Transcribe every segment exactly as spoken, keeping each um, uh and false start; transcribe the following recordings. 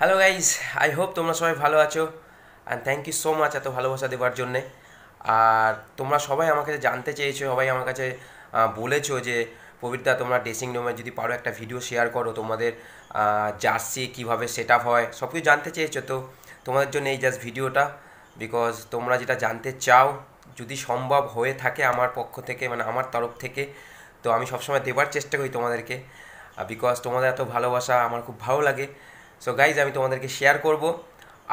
Hello guys I hope তোমরা সবাই ভালো আছো and thank you so much এত ভালোবাসা দেওয়ার জন্যে। আর তোমরা সবাই আমার কাছে জানতে চেয়েছো, সবাই আমার কাছে বলেছো যে পবিত্রা তোমরা ড্রেসিং রুমে যদি পারো একটা ভিডিও শেয়ার করো, তোমাদের জার্সি কীভাবে সেট আপ হয় সব কিছু জানতে চেয়েছো। তো তোমাদের জন্য এই জাস্ট ভিডিওটা, বিকজ তোমরা যেটা জানতে চাও যদি সম্ভব হয়ে থাকে আমার পক্ষ থেকে, মানে আমার তরফ থেকে, তো আমি সবসময় দেওয়ার চেষ্টা করি তোমাদেরকে, বিকজ তোমাদের এত ভালোবাসা আমার খুব ভালো লাগে। সো গাইজ আমি তোমাদেরকে শেয়ার করব।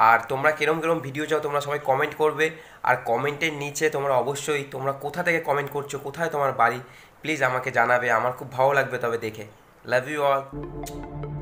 আর তোমরা কিরম কিরম ভিডিও চাও তোমরা সবাই কমেন্ট করবে, আর কমেন্টের নিচে তোমরা অবশ্যই তোমরা কোথা থেকে কমেন্ট করছো, কোথায় তোমার বাড়ি, প্লিজ আমাকে জানাবে, আমার খুব ভালো লাগবে তবে দেখে। Love you all.